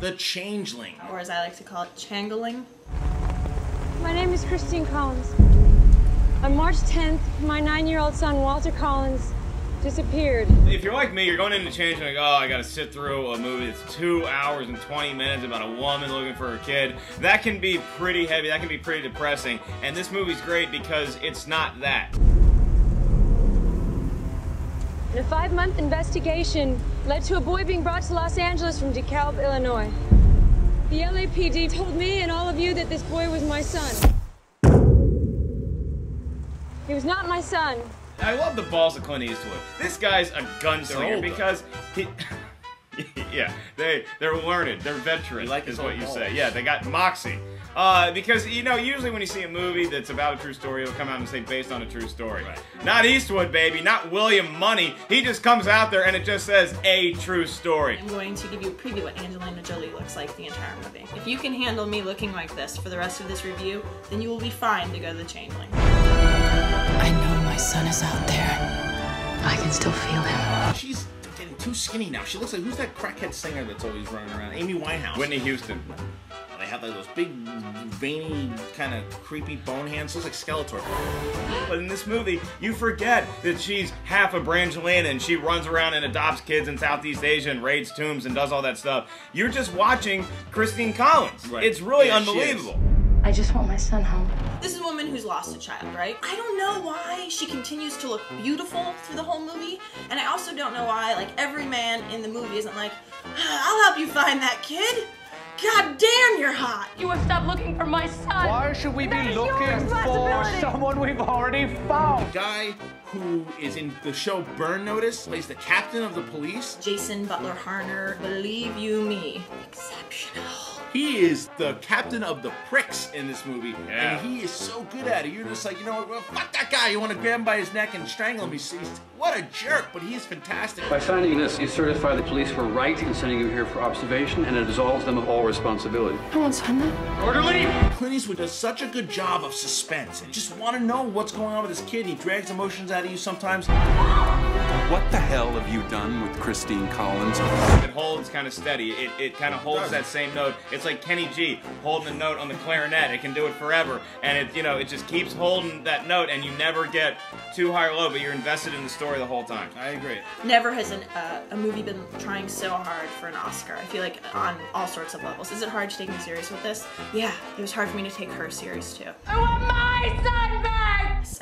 The Changeling. Or as I like to call it, Changeling. My name is Christine Collins. On March 10th, my 9-year-old son, Walter Collins, disappeared. If you're like me, you're going into Changeling like, oh, I gotta sit through a movie that's 2 hours and 20 minutes about a woman looking for her kid. That can be pretty heavy, that can be pretty depressing, and this movie's great because it's not that. And a 5-month investigation led to a boy being brought to Los Angeles from DeKalb, Illinois. The LAPD told me and all of you that this boy was my son. He was not my son. I love the balls of Clint Eastwood. This guy's a gunslinger because he... yeah, they're learned. They're veteran, like is what you say. Yeah, they got moxie. Because, you know, usually when you see a movie that's about a true story, it'll come out and say based on a true story. Right. Not Eastwood, baby. Not William Money. He just comes out there and it just says a true story. I'm going to give you a preview of what Angelina Jolie looks like the entire movie. If you can handle me looking like this for the rest of this review, then you will be fine to go to The Changeling. I know my son is out there. I can still feel him. She's getting too skinny now. She looks like, who's that crackhead singer that's always running around? Amy Winehouse. Whitney Houston. They have like those big, veiny, kind of creepy bone hands. Looks like Skeletor. But in this movie, you forget that she's half a Brangelina and she runs around and adopts kids in Southeast Asia and raids tombs and does all that stuff. You're just watching Christine Collins. Right. It's really unbelievable. I just want my son home. This is a woman who's lost a child, right? I don't know why she continues to look beautiful through the whole movie, and I also don't know why, like, every man in the movie isn't like, I'll help you find that kid. God damn, you're hot. You have stopped looking for my son. Why should we be looking for someone we've already found? The guy who is in the show Burn Notice plays the captain of the police. Jason Butler-Harner, believe you me, exceptional. He is the captain of the pricks in this movie, and he is so good at it. You're just like, you know what, well, fuck that guy. You want to grab him by his neck and strangle him. He's what a jerk, but he is fantastic. By signing this, you certify the police were right in sending you here for observation, and it absolves them of all responsibility. I won't sign that. Orderly! Clint Eastwood does such a good job of suspense, and you just want to know what's going on with this kid. He drags emotions out of you sometimes. What the hell have you done with Christine Collins? It holds kind of steady. It kind of holds that same note. It's like Kenny G holding a note on the clarinet. It can do it forever. And it, you know, it just keeps holding that note and you never get too high or low, but you're invested in the story the whole time. I agree. Never has a movie been trying so hard for an Oscar. I feel like on all sorts of levels. Is it hard to take me serious with this? Yeah, it was hard for me to take her serious too. I want my son back!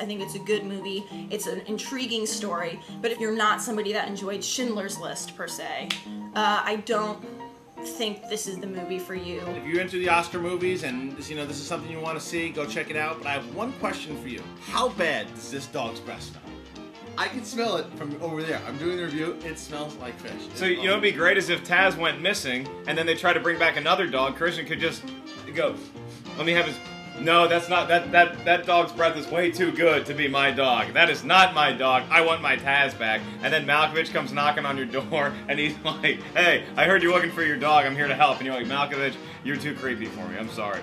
I think it's a good movie. It's an intriguing story, but if you're not somebody that enjoyed Schindler's List per se, I don't think this is the movie for you. If you're into the Oscar movies and you know this is something you want to see, go check it out. But I have one question for you: how bad does this dog's breath smell? I can smell it from over there. I'm doing the review. It smells like fish. So you know, it'd be great is if Taz went missing and then they try to bring back another dog. Christian could just go, let me have his. No, that's not that dog's breath is way too good to be my dog. That is not my dog. I want my Taz back. And then Malkovich comes knocking on your door and he's like, hey, I heard you're looking for your dog, I'm here to help. And you're like, Malkovich, you're too creepy for me, I'm sorry.